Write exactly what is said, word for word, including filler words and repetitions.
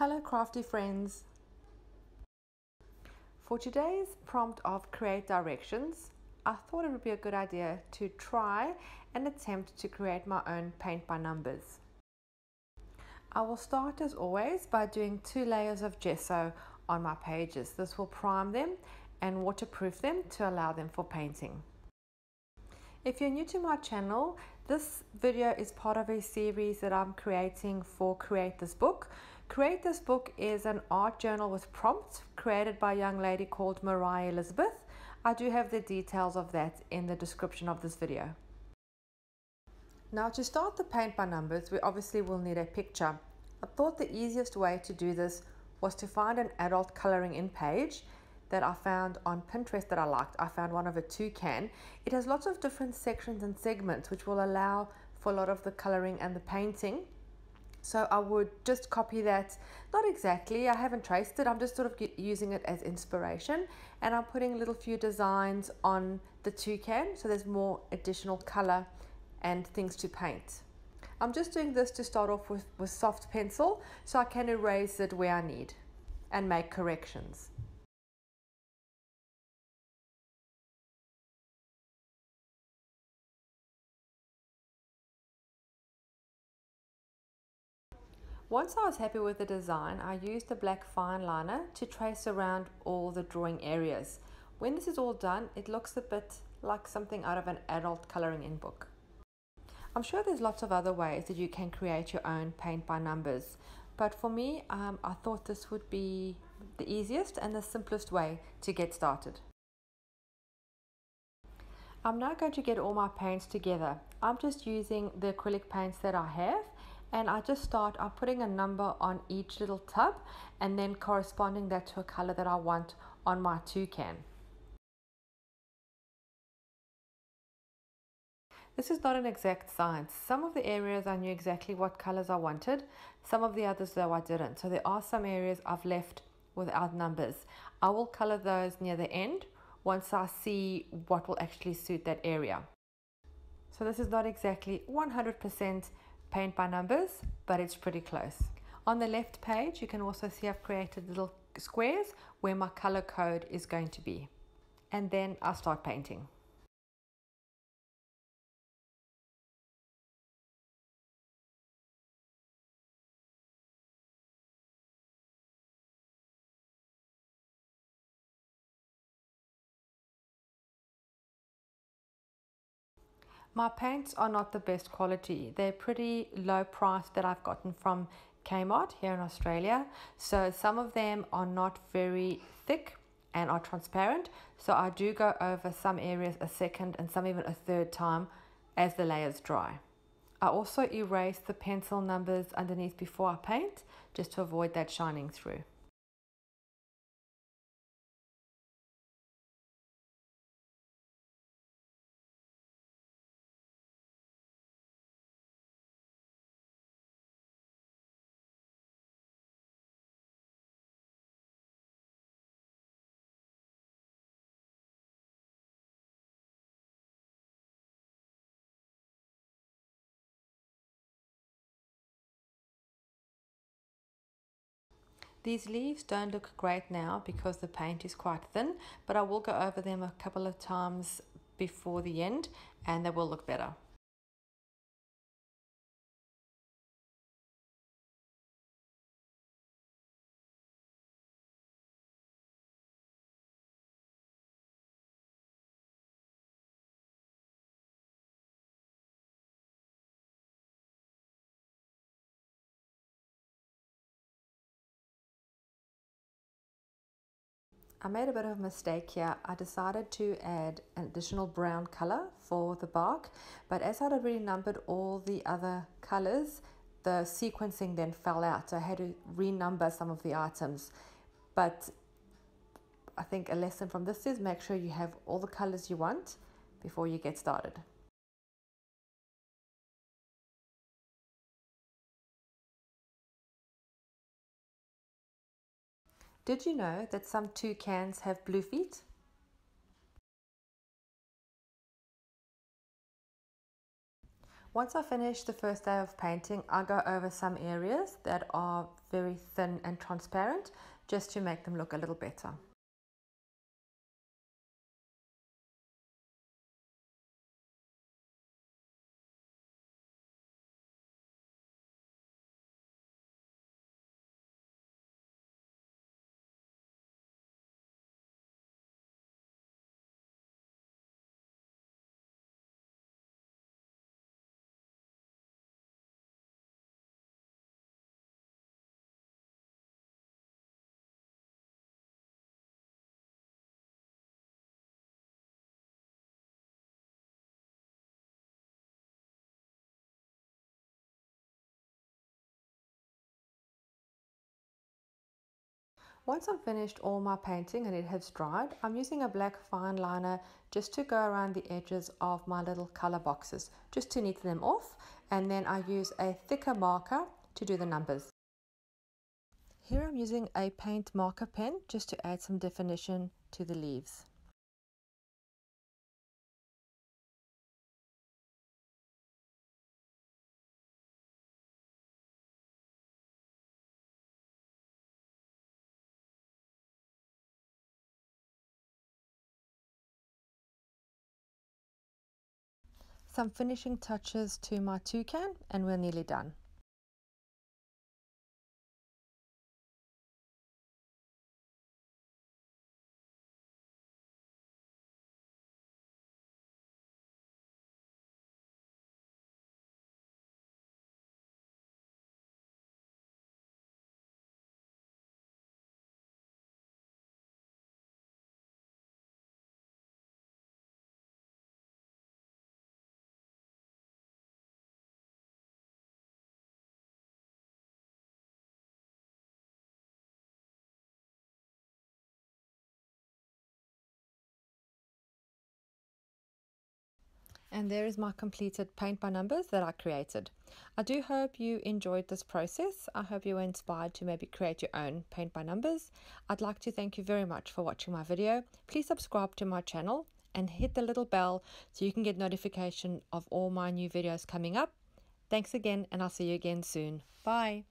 Hello crafty friends. For today's prompt of create directions, I thought it would be a good idea to try and attempt to create my own paint by numbers. I will start as always by doing two layers of gesso on my pages. This will prime them and waterproof them to allow them for painting. If you're new to my channel, this video is part of a series that I'm creating for Create This Book. Create This Book is an art journal with prompts created by a young lady called Moriah Elizabeth. I do have the details of that in the description of this video. Now, to start the paint by numbers, we obviously will need a picture. I thought the easiest way to do this was to find an adult coloring in page that I found on Pinterest that I liked. I found one of a toucan. It has lots of different sections and segments, which will allow for a lot of the coloring and the painting. So I would just copy that, not exactly, I haven't traced it, I'm just sort of using it as inspiration, and I'm putting a little few designs on the toucan so there's more additional color and things to paint. I'm just doing this to start off with, with soft pencil so I can erase it where I need and make corrections. Once I was happy with the design, I used the black fine liner to trace around all the drawing areas. When this is all done, it looks a bit like something out of an adult coloring in book. I'm sure there's lots of other ways that you can create your own paint by numbers, but for me, um, I thought this would be the easiest and the simplest way to get started. I'm now going to get all my paints together. I'm just using the acrylic paints that I have, and I just start, I'm putting a number on each little tub and then corresponding that to a color that I want on my toucan. This is not an exact science. Some of the areas I knew exactly what colors I wanted, some of the others though I didn't. So there are some areas I've left without numbers. I will color those near the end once I see what will actually suit that area. So this is not exactly one hundred percent paint by numbers, but it's pretty close. On the left page, you can also see I've created little squares where my color code is going to be. And then I start painting. My paints are not the best quality. They're pretty low priced that I've gotten from Kmart here in Australia. So some of them are not very thick and are transparent. So I do go over some areas a second and some even a third time as the layers dry. I also erase the pencil numbers underneath before I paint just to avoid that shining through. These leaves don't look great now because the paint is quite thin, but I will go over them a couple of times before the end and they will look better. I made a bit of a mistake here. I decided to add an additional brown color for the bark, but as I'd already numbered all the other colors, the sequencing then fell out. So I had to renumber some of the items. But I think a lesson from this is make sure you have all the colors you want before you get started. Did you know that some toucans have blue feet? Once I finish the first day of painting, I go over some areas that are very thin and transparent just to make them look a little better. Once I've finished all my painting and it has dried, I'm using a black fine liner just to go around the edges of my little color boxes, just to neaten them off, and then I use a thicker marker to do the numbers. Here I'm using a paint marker pen just to add some definition to the leaves. Some finishing touches to my toucan and we're nearly done. And there is my completed paint by numbers that I created. I do hope you enjoyed this process. I hope you were inspired to maybe create your own paint by numbers. I'd like to thank you very much for watching my video. Please subscribe to my channel and hit the little bell so you can get notification of all my new videos coming up. Thanks again, and I'll see you again soon. Bye.